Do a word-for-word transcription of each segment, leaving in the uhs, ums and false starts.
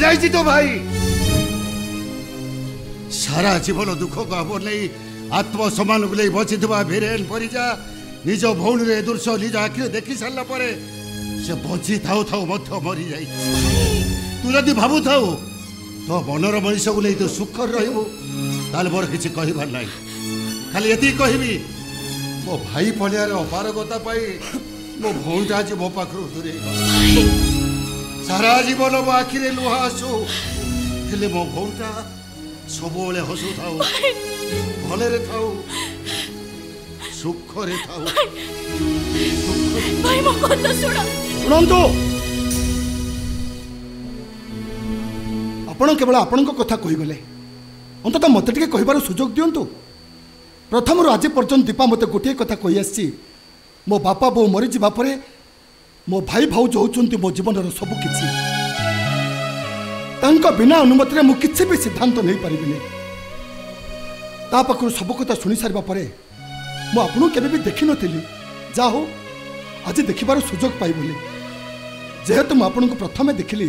जाइछि तो भाई सारा जीवन दुख गहब नहीं आत्मसम्मान को नहीं बची भिरेन परिजा निज भौणी रे दुर्स निज आखिर देखि सारा पर से बची थाऊ थाऊ मध्य मरी जाई तू जदि भाबु थाऊ तो मनर मनीष को नहीं तो सुख रहबो ताले मोर किछि कहिबार नाही खाली यति कहिबी मो भाई पलियार अपारगता पाई मो भौणीटा आज मो पाखरु दूरे सारा जीवन मो आखिरे लुहा आसु हेले मो भौणीटा सबले हसु थाऊ भले रे थाऊ सुख रे थाऊ भाई मो कथा सुण सुनंतो आपण केवल आपण को कथा कहि गले अंततः मत कहार सुजोग दिंतु प्रथम आज पर्यटन दीपा मत गोटे कथा कही आसी मो बापा बो मरीज पर मो भाई भाउज होती मो जीवन सबकि बिना अनुमति मु किसी भी सिद्धांत तो नहीं पारिनी पाखु सब कथा शुणी सारापर मुझे केवे भी देखी नी जा आज देखार सुजोग पाइबली जेहेतु मुझे आपन को प्रथम देखिली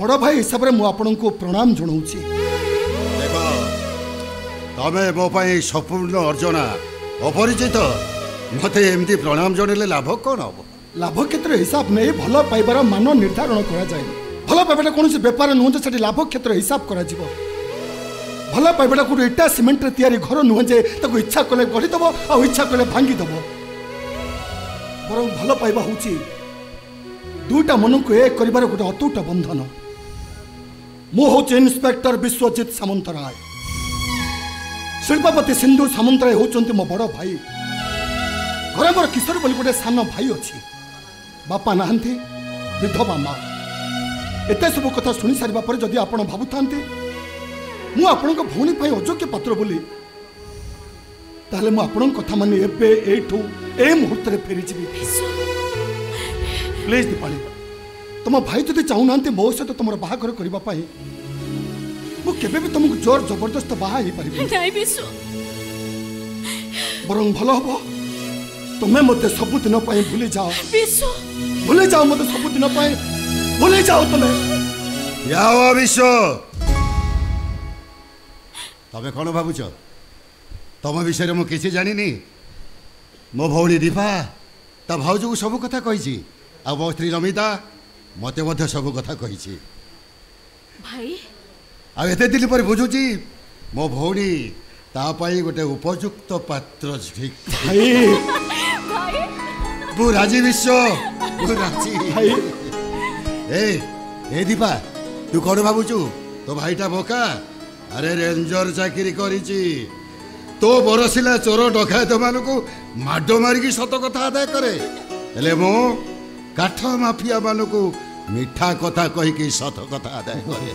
बड़ भाई हिसाब से मुझे प्रणाम जनाऊँगी तमें मो संपूर्ण अर्जना अपरिचित मत एमती प्रणाम जन लाभ कौन हम लाभ क्षेत्र हिसाब नहीं भल पाइबार मान निर्धारण कराए भल पाइबाटा कौन बेपार नुह से लाभ क्षेत्र हिसाब कर भल पाइबाटा गोटे इटा सीमेंट या घर नुहजे इच्छा कले गढ़ीदेव आच्छा कले भांगीदेव बर भल पाइबा हूँ दुईटा मन को एक कर गोटे अतुट बंधन मु हूँ इन्स्पेक्टर विश्वजीत सामंतराय शिल्पपति सिंधु सामंतराय होचंती मो बड़ भाई घर मोर किशोर बोली गोटे सान भाई अच्छी बापा नहांती विधवा माँ एते सब कथा शुणी सारा पर जदि आप भाता मुझे आपण भौणी अयोग्य पात्र बोली ताले मु आपण कथा मानी एबे एठू ए मुहूर्त रे फेरी जीवी प्लीज दीपाली तुम भाई जदि चाहूना मो सहित तुम बाहाघर करने वो केबे भी तुमको जोर जबरदस्त बाहा ही बर भल हम तुम्हें मत सबुद भूली जाओ भूली जाओ मत सबुद भूली जाओ तुम्हें तमें कौन भावुच तुम विषय में किसी जानी मो भौणी दीपा ता भाज को सब कथा कही मो स्त्री रमिता मत सब कथा कही भाई आउ एत दिन पर बुझुची मो भौणी तापाई गोटे उपयुक्त पात्र राजी विश्व राजी ए ए दीपा तू कौन भावुचु तो भाईटा बोका अरे रेंजर चाकरी करिची तो बरसिला चोर डकायत मान को माड मारिकी सत कथा आदाय करे मो काठ माफिया मान को मीठा कथा कहीकि सत कथा आदाय करे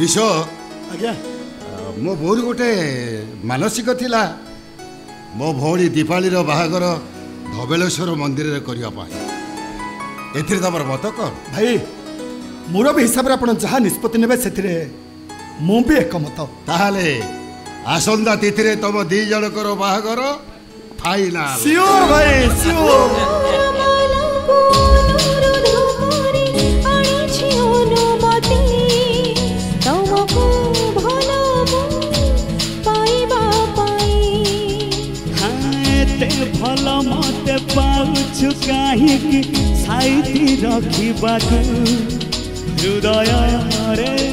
विश्व आज्ञा मो बहुत गोटे मानसिक थिला मो भौणी दीपाली रो बाहागर धबलेश्वर मंदिर रे करिया पाए एथिर तमर मत कौन भाई मोर भी हिसाब रे आपण जहा निष्पत्ति नेबे सेथिरे मो भी एकमत ताहाले आसंदा तिथि रे तम दी जण करो बाहागर फाइनल सियोर भाई सियोर मत पाछु कहीं साइती रखा हृदय रे